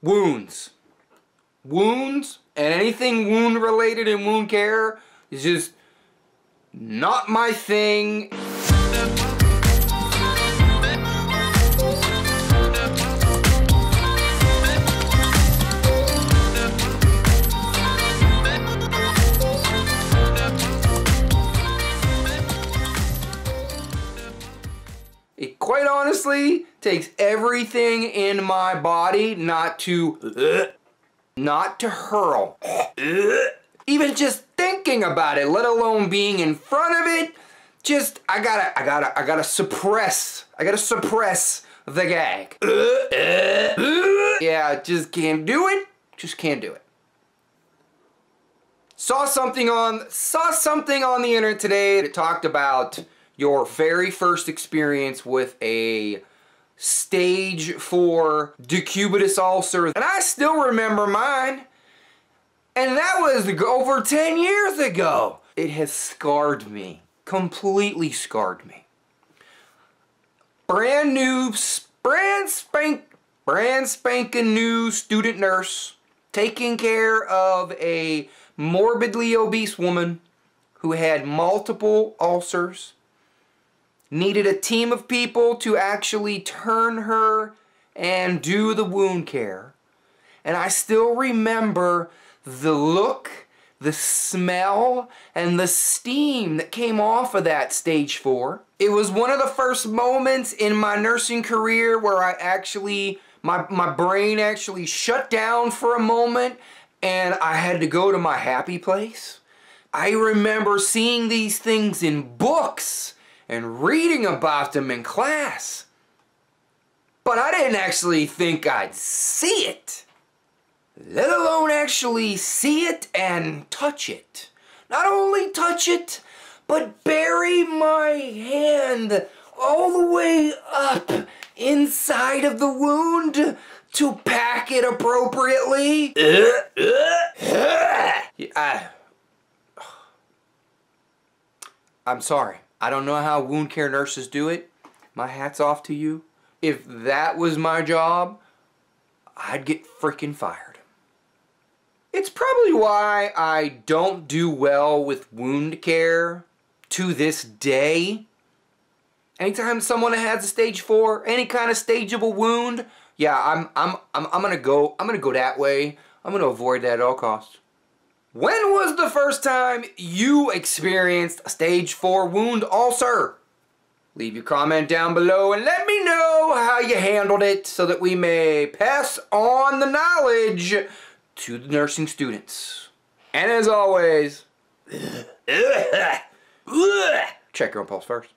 Wounds. Wounds and anything wound related in wound care is just not my thing. It quite honestly takes everything in my body not to hurl. Even just thinking about it, let alone being in front of it, just I gotta suppress the gag. Yeah, just can't do it. Just can't do it. Saw something on the internet today that talked about your very first experience with a stage 4 decubitus ulcer. And I still remember mine. And that was over 10 years ago. It has scarred me. Completely scarred me. Brand spanking new student nurse taking care of a morbidly obese woman who had multiple ulcers. Needed a team of people to actually turn her and do the wound care. And I still remember the look, the smell, and the steam that came off of that stage 4. It was one of the first moments in my nursing career where I actually, my brain actually shut down for a moment and I had to go to my happy place. I remember seeing these things in books and reading about them in class. But I didn't actually think I'd see it, let alone actually see it and touch it. Not only touch it, but bury my hand all the way up inside of the wound to pack it appropriately. I'm sorry. I don't know how wound care nurses do it. My hat's off to you. If that was my job, I'd get freaking fired. It's probably why I don't do well with wound care to this day. Anytime someone has a stage 4, any kind of stageable wound, yeah, I'm gonna go that way. I'm gonna avoid that at all costs. When was the first time you experienced a stage 4 wound ulcer? Leave your comment down below and let me know how you handled it so that we may pass on the knowledge to the nursing students. And as always, check your own pulse first.